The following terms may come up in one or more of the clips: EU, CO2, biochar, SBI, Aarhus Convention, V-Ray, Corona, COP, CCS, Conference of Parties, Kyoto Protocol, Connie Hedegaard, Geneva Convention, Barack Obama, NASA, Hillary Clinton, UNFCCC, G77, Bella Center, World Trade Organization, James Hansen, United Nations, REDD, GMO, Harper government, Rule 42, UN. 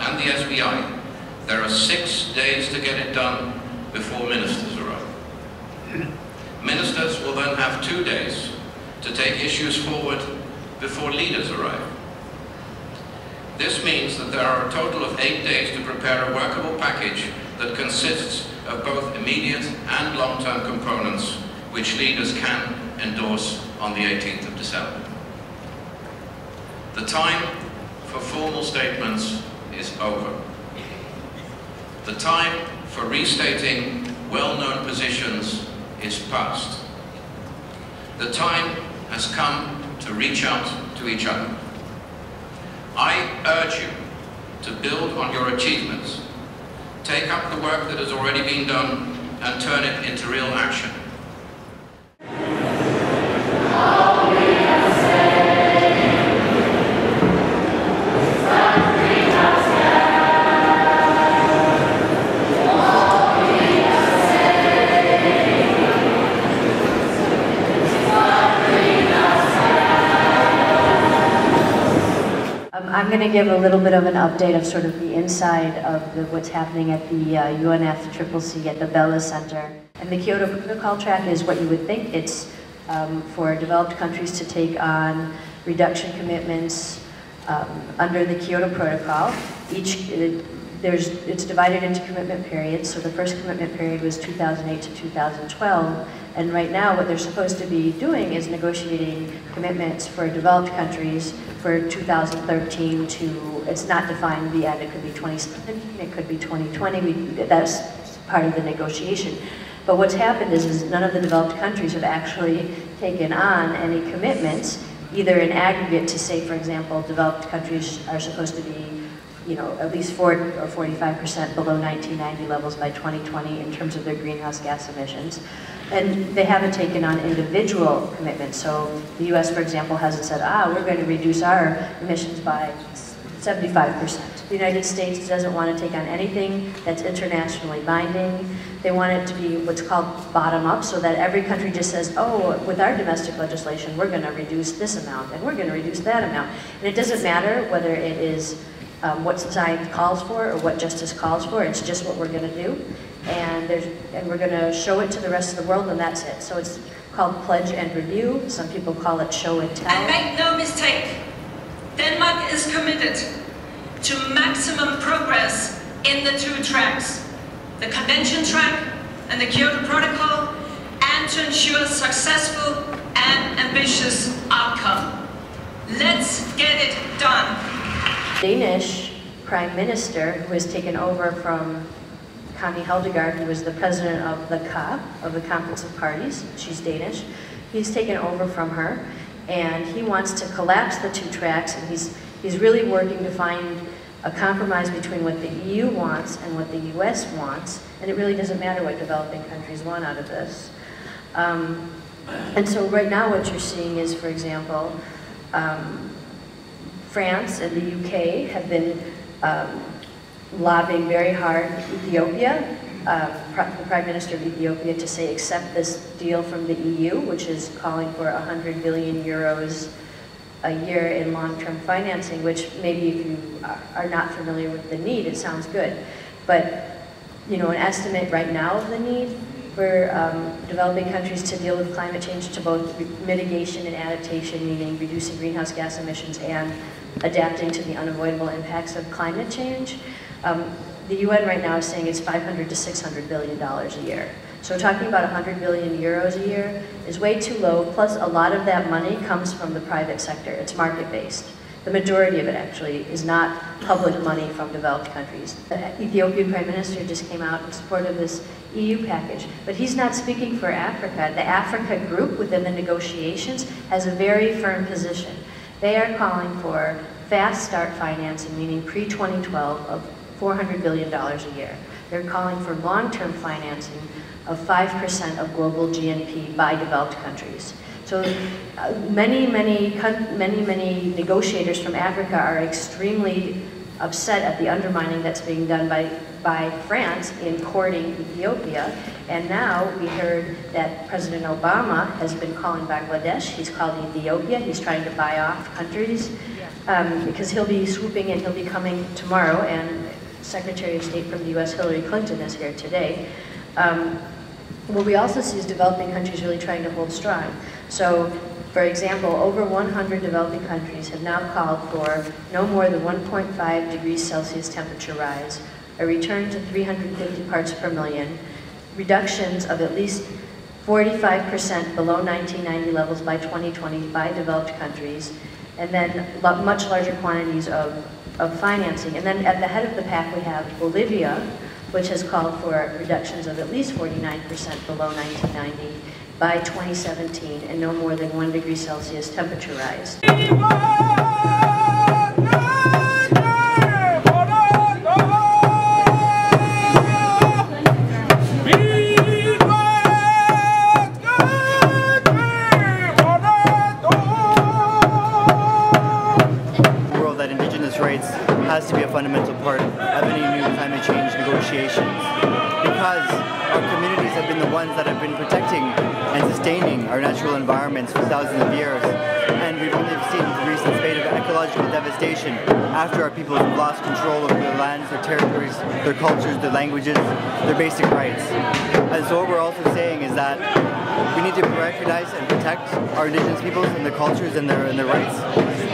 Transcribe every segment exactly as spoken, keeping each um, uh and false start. and the S B I, there are six days to get it done before ministers arrive. Ministers will then have two days to take issues forward before leaders arrive. This means that there are a total of eight days to prepare a workable package that consists of both immediate and long-term components which leaders can endorse on the eighteenth of December. The time for formal statements is over. The time for restating well-known positions is past. The time has come to reach out to each other. I urge you to build on your achievements, take up the work that has already been done, and turn it into real action. I'm going to give a little bit of an update of sort of the inside of the, what's happening at the uh, U N F C C C at the Bella Center. And the Kyoto Protocol track is what you would think. It's um, for developed countries to take on reduction commitments um, under the Kyoto Protocol. Each it, there's it's divided into commitment periods. So the first commitment period was two thousand eight to two thousand twelve. And right now, what they're supposed to be doing is negotiating commitments for developed countries for two thousand thirteen to, it's not defined yet, it could be twenty seventeen, it could be twenty twenty, we, that's part of the negotiation. But what's happened is, is none of the developed countries have actually taken on any commitments, either in aggregate to say, for example, developed countries are supposed to be you know, at least forty or forty-five percent below nineteen ninety levels by twenty twenty in terms of their greenhouse gas emissions. And they haven't taken on individual commitments. So the U S, for example, hasn't said, ah, we're going to reduce our emissions by seventy-five percent. The United States doesn't want to take on anything that's internationally binding. They want it to be what's called bottom-up, so that every country just says, oh, with our domestic legislation, we're going to reduce this amount, and we're going to reduce that amount. And it doesn't matter whether it is Um, what society calls for or what justice calls for. It's just what we're going to do, and, there's, and we're going to show it to the rest of the world, and that's it. So it's called pledge and review. Some people call it show and tell. And make no mistake, Denmark is committed to maximum progress in the two tracks, the Convention track and the Kyoto Protocol, and to ensure successful and ambitious outcome. Let's get it done. Danish Prime Minister, who has taken over from Connie Hedegaard, who was the president of the C O P, of the Conference of Parties, she's Danish, he's taken over from her, and he wants to collapse the two tracks, and he's, he's really working to find a compromise between what the E U wants and what the U S wants, and it really doesn't matter what developing countries want out of this. Um, and so right now what you're seeing is, for example, um, France and the U K have been um, lobbying very hard Ethiopia, uh, the Prime Minister of Ethiopia, to say accept this deal from the E U, which is calling for one hundred billion euros a year in long-term financing, which maybe if you are not familiar with the need, it sounds good. But you know, an estimate right now of the need for um, developing countries to deal with climate change to both mitigation and adaptation, meaning reducing greenhouse gas emissions and adapting to the unavoidable impacts of climate change. Um, the U N right now is saying it's five hundred to six hundred billion dollars a year. So talking about one hundred billion euros a year is way too low, plus a lot of that money comes from the private sector. It's market-based. The majority of it actually is not public money from developed countries. The Ethiopian Prime Minister just came out in support of this E U package, but he's not speaking for Africa. The Africa group within the negotiations has a very firm position. They are calling for fast start financing, meaning pre twenty twelve, of four hundred billion dollars a year. They're calling for long-term financing of five percent of global G N P by developed countries. So uh, many, many, many, many negotiators from Africa are extremely upset at the undermining that's being done by, by France in courting Ethiopia. And now we heard that President Obama has been calling Bangladesh, he's called Ethiopia, he's trying to buy off countries. Yeah. um, because he'll be swooping in, he'll be coming tomorrow, and Secretary of State from the U S Hillary Clinton is here today. Um, what we also see is developing countries really trying to hold strong. So, for example, over one hundred developing countries have now called for no more than one point five degrees Celsius temperature rise, a return to three hundred fifty parts per million, reductions of at least forty-five percent below nineteen ninety levels by twenty twenty by developed countries, and then much larger quantities of, of financing. And then at the head of the pack we have Bolivia, which has called for reductions of at least forty-nine percent below nineteen ninety by twenty seventeen and no more than one degree Celsius temperature rise. Has to be a fundamental part of any new climate change negotiations, because our communities have been the ones that have been protecting and sustaining our natural environments for thousands of years, and we've only seen the recent spate of ecological devastation after our people have lost control over their lands, their territories, their cultures, their languages, their basic rights. And so what we're also saying is that we need to recognize and protect our indigenous peoples and their cultures and their, and their rights,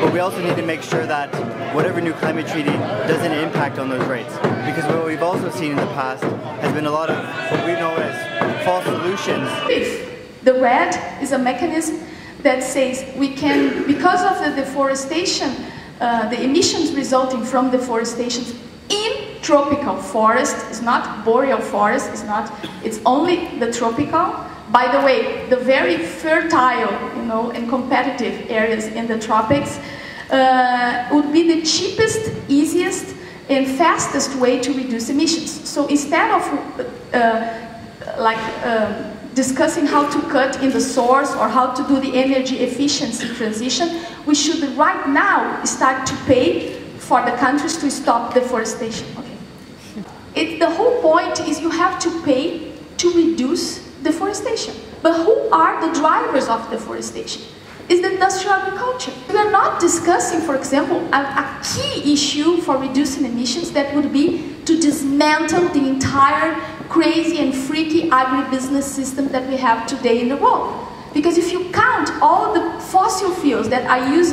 but we also need to make sure that whatever new climate treaty doesn't impact on those rights. Because what we've also seen in the past has been a lot of what we know as false solutions. The REDD is a mechanism that says we can, because of the deforestation, uh, the emissions resulting from deforestation in tropical forest, it's not boreal forest, it's not, it's only the tropical. By the way, the very fertile, you know, and competitive areas in the tropics uh, would be the cheapest, easiest, and fastest way to reduce emissions. So instead of uh, like uh, discussing how to cut in the source or how to do the energy efficiency transition, we should right now start to pay for the countries to stop deforestation. Okay. It, the whole point is you have to pay to reduce deforestation. But who are the drivers of deforestation? It's the industrial agriculture. We are not discussing, for example, a, a key issue for reducing emissions that would be to dismantle the entire crazy and freaky agribusiness system that we have today in the world. Because if you count all the fossil fuels that are used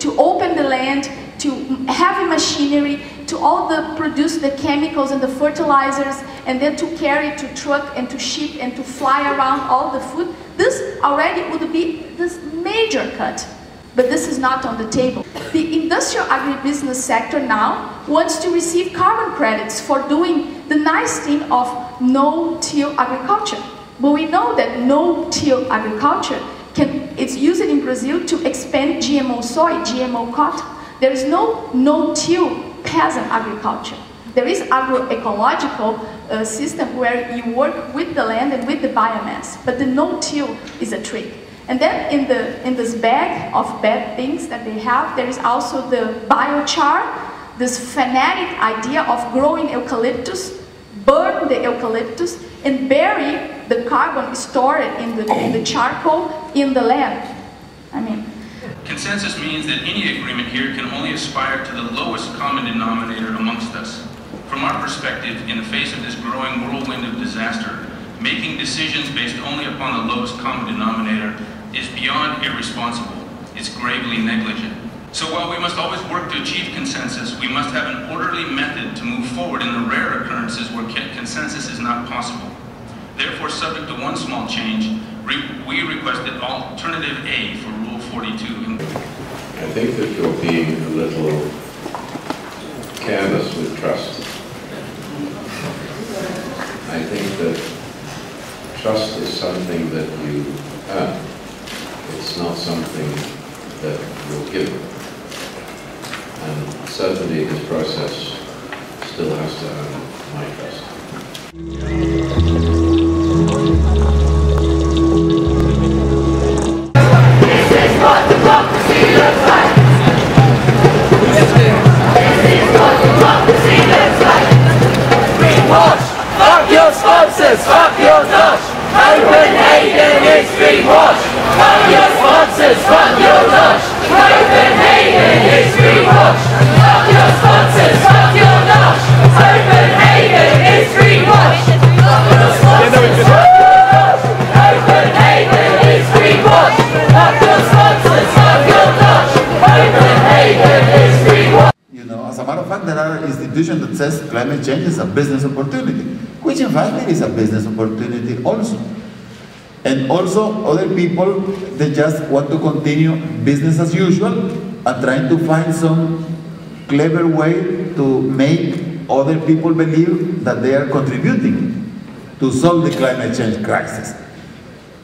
to open the land, to heavy machinery, to all the produce the chemicals and the fertilizers, and then to carry to truck and to ship and to fly around all the food, this already would be this major cut. But this is not on the table. The industrial agribusiness sector now wants to receive carbon credits for doing the nice thing of no-till agriculture. But we know that no-till agriculture can, it's used in Brazil to expand G M O soy, G M O cotton. There is no no-till peasant agriculture. There is agroecological uh, system where you work with the land and with the biomass, but the no-till is a trick. And then in, the, in this bag of bad things that they have, there is also the biochar, this fanatic idea of growing eucalyptus, burn the eucalyptus, and bury the carbon stored in the, in the charcoal in the land. I mean, consensus means that any agreement here can only aspire to the lowest common denominator amongst us. From our perspective, in the face of this growing whirlwind of disaster, making decisions based only upon the lowest common denominator is beyond irresponsible. It's gravely negligent. So while we must always work to achieve consensus, we must have an orderly method to move forward in the rare occurrences where consensus is not possible. Therefore, subject to one small change, we requested alternative A for Rule forty-two. I think that you're being a little careless with trust. I think that trust is something that you earn. It's not something that you're given. And certainly this process still has to earn my trust. Fuck your nuts! Open Hayden is greenwash! Fuck your sponsors! Fuck your nuts! Open Hayden is greenwash! matter of fact, there are institutions that says climate change is a business opportunity, which in fact is a business opportunity also. And also other people, they just want to continue business as usual and trying to find some clever way to make other people believe that they are contributing to solve the climate change crisis.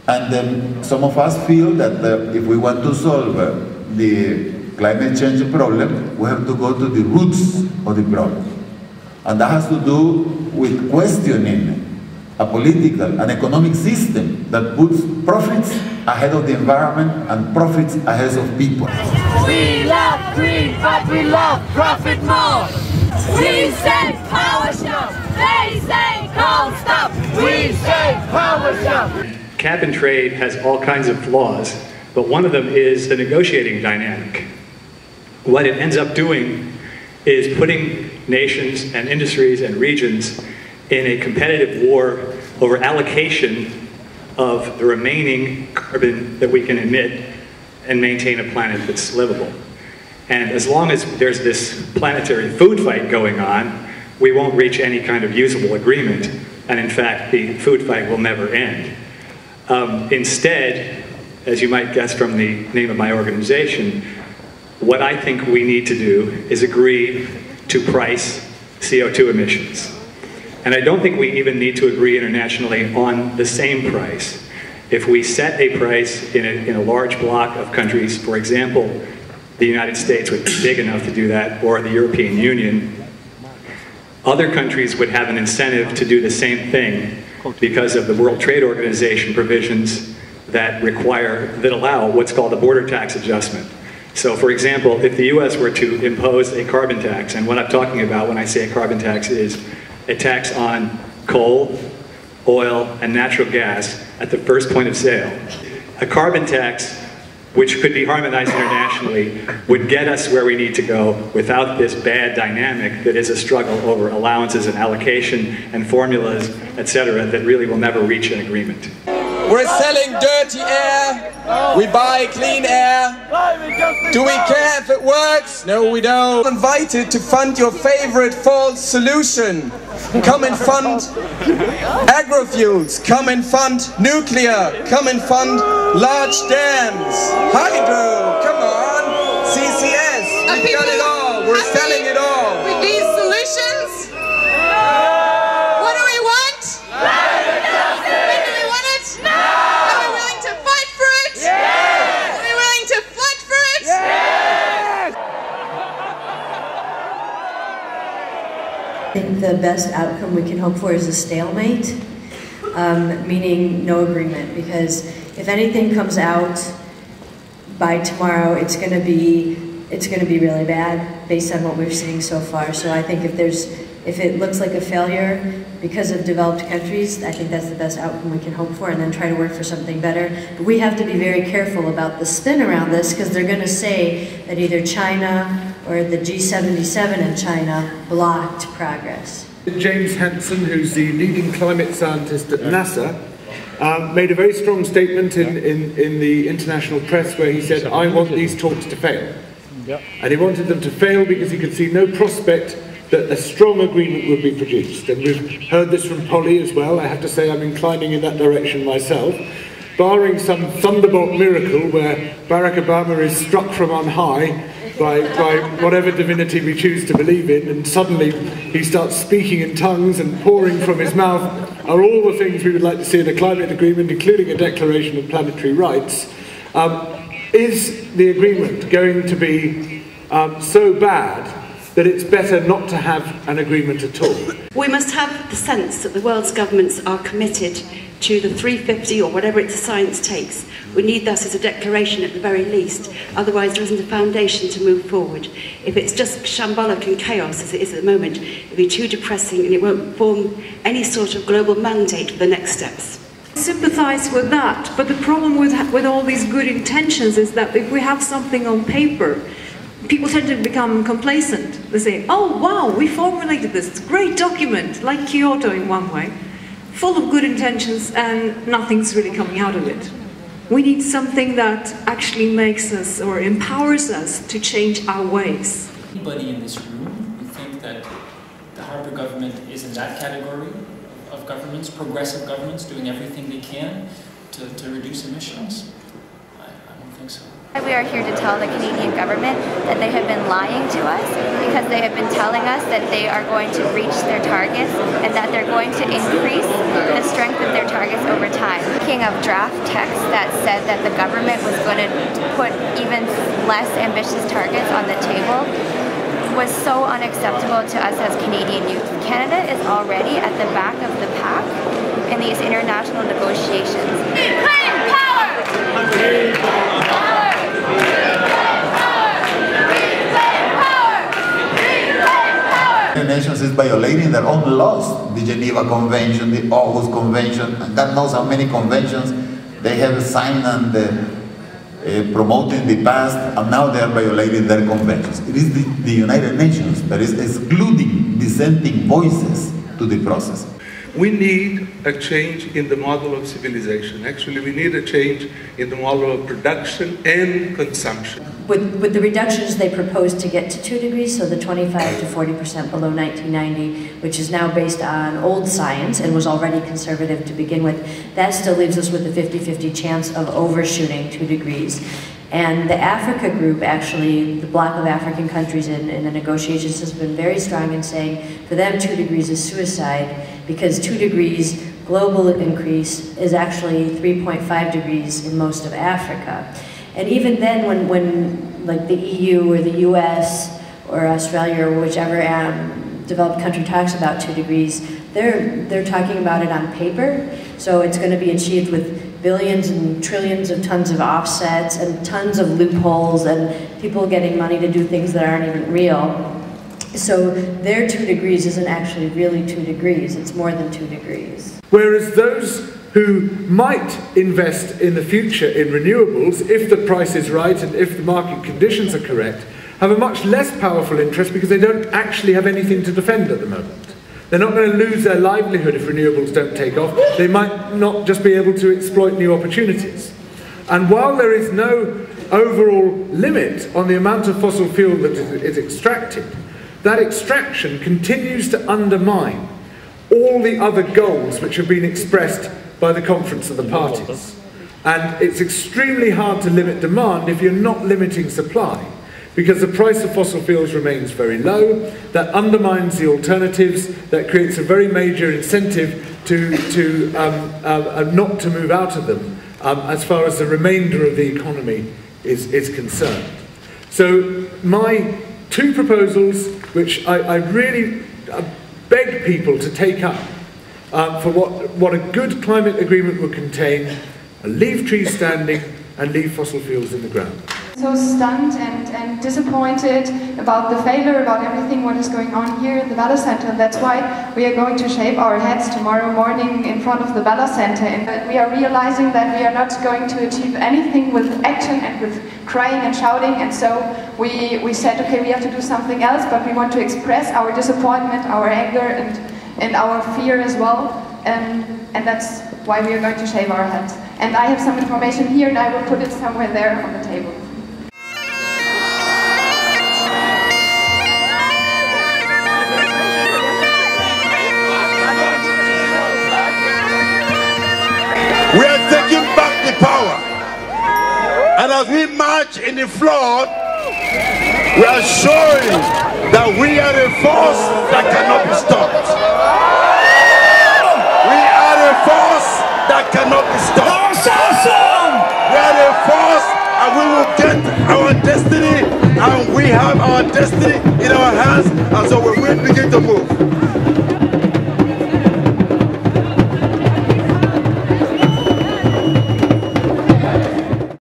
And then some of us feel that uh, if we want to solve uh, the climate change problem, we have to go to the roots of the problem. And that has to do with questioning a political and economic system that puts profits ahead of the environment and profits ahead of people. We love green, but we love profit more. We say power shop, they say cold stop. We say power shop. Cap and trade has all kinds of flaws, but one of them is the negotiating dynamic. What it ends up doing is putting nations and industries and regions in a competitive war over allocation of the remaining carbon that we can emit and maintain a planet that's livable. And as long as there's this planetary food fight going on, we won't reach any kind of usable agreement, and in fact, the food fight will never end. Um, instead, as you might guess from the name of my organization, what I think we need to do is agree to price C O two emissions. And I don't think we even need to agree internationally on the same price. If we set a price in a, in a large block of countries, for example, the United States would be big enough to do that, or the European Union, other countries would have an incentive to do the same thing because of the World Trade Organization provisions that require, that allow what's called the border tax adjustment. So for example, if the U S were to impose a carbon tax, and what I'm talking about when I say a carbon tax is a tax on coal, oil, and natural gas at the first point of sale. A carbon tax, which could be harmonized internationally, would get us where we need to go without this bad dynamic that is a struggle over allowances and allocation and formulas, et cetera, that really will never reach an agreement. We're selling dirty air, we buy clean air. Do we care if it works? No, we don't. You're invited to fund your favorite false solution. Come and fund agrofuels, come and fund nuclear, come and fund large dams, hydro, come on, C C S, we've got it all, we're selling it all. With these solutions, what do we want? I think the best outcome we can hope for is a stalemate, um, meaning no agreement, because if anything comes out by tomorrow, it's going to be it's going to be really bad based on what we're seeing so far. So I think if there's if it looks like a failure because of developed countries, I think that's the best outcome we can hope for, and then try to work for something better. But we have to be very careful about the spin around this, because they're going to say that either China or the G seventy-seven in China blocked progress. James Hansen, who's the leading climate scientist at NASA, um, made a very strong statement in, in, in the international press where he said, I want these talks to fail. And he wanted them to fail because he could see no prospect that a strong agreement would be produced. And we've heard this from Polly as well. I have to say I'm inclining in that direction myself. Barring some thunderbolt miracle where Barack Obama is struck from on high By, by whatever divinity we choose to believe in, and suddenly he starts speaking in tongues and pouring from his mouth, are all the things we would like to see in a climate agreement, including a declaration of planetary rights. Um, is the agreement going to be um, so bad that it's better not to have an agreement at all? We must have the sense that the world's governments are committed to the three fifty or whatever it's science takes. We need that as a declaration at the very least, otherwise there isn't a foundation to move forward. If it's just shambolic and chaos as it is at the moment, it'll be too depressing and it won't form any sort of global mandate for the next steps. I sympathise with that, but the problem with, with all these good intentions is that if we have something on paper, people tend to become complacent. They say, oh wow, we formulated this great document, like Kyoto in one way, full of good intentions, and nothing's really coming out of it. We need something that actually makes us or empowers us to change our ways. Anybody in this room that the Harper government is in that category of governments, progressive governments doing everything they can to, to reduce emissions? I, I don't think so. We are here to tell the Canadian government that they have been lying to us, because they have been telling us that they are going to reach their targets and that they're going to increase the strength of their targets over time. Speaking of draft text that said that the government was going to put even less ambitious targets on the table, was so unacceptable to us as Canadian youth. Canada is already at the back of the pack in these international negotiations. Ukraine power! Ukraine power! The United Nations is violating their own laws, the Geneva Convention, the Aarhus Convention, and God knows how many conventions they have signed and uh, uh, promoting the past, and now they are violating their conventions. It is the, the United Nations that is excluding dissenting voices to the process. We need a change in the model of civilization. Actually, we need a change in the model of production and consumption. With, with the reductions they proposed to get to two degrees, so the twenty-five to forty percent below nineteen ninety, which is now based on old science and was already conservative to begin with, that still leaves us with a fifty fifty chance of overshooting two degrees. And the Africa group, actually, the bloc of African countries in, in the negotiations has been very strong in saying, for them, two degrees is suicide, because two degrees global increase is actually three point five degrees in most of Africa. And even then, when, when like the E U or the U S or Australia or whichever um, developed country talks about two degrees, they're, they're talking about it on paper. So it's going to be achieved with billions and trillions of tons of offsets and tons of loopholes and people getting money to do things that aren't even real. So their two degrees isn't actually really two degrees, it's more than two degrees. Whereas those who might invest in the future in renewables, if the price is right and if the market conditions are correct, have a much less powerful interest because they don't actually have anything to defend at the moment. They're not going to lose their livelihood if renewables don't take off. They might not just be able to exploit new opportunities. And while there is no overall limit on the amount of fossil fuel that is extracted, that extraction continues to undermine all the other goals which have been expressed by the Conference of the Parties. And it's extremely hard to limit demand if you're not limiting supply, because the price of fossil fuels remains very low, that undermines the alternatives, that creates a very major incentive to, to um, uh, not to move out of them um, as far as the remainder of the economy is, is concerned. So my two proposals, which I, I really beg people to take up uh, for what, what a good climate agreement would contain, leave trees standing and leave fossil fuels in the ground. So stunned and, and disappointed about the failure, about everything what is going on here in the Bella Center, and that's why we are going to shave our heads tomorrow morning in front of the Bella Center. And we are realizing that we are not going to achieve anything with action and with crying and shouting, and so we, we said, okay, we have to do something else, but we want to express our disappointment, our anger, and, and our fear as well, and, and that's why we are going to shave our heads. And I have some information here, and I will put it somewhere there on the table. We are taking back the power, and as we march in the flood, we are showing that we are a force that cannot be stopped. We are a force that cannot be stopped. We are a force, and we will get our destiny, and we have our destiny in our hands, and so we will begin to move.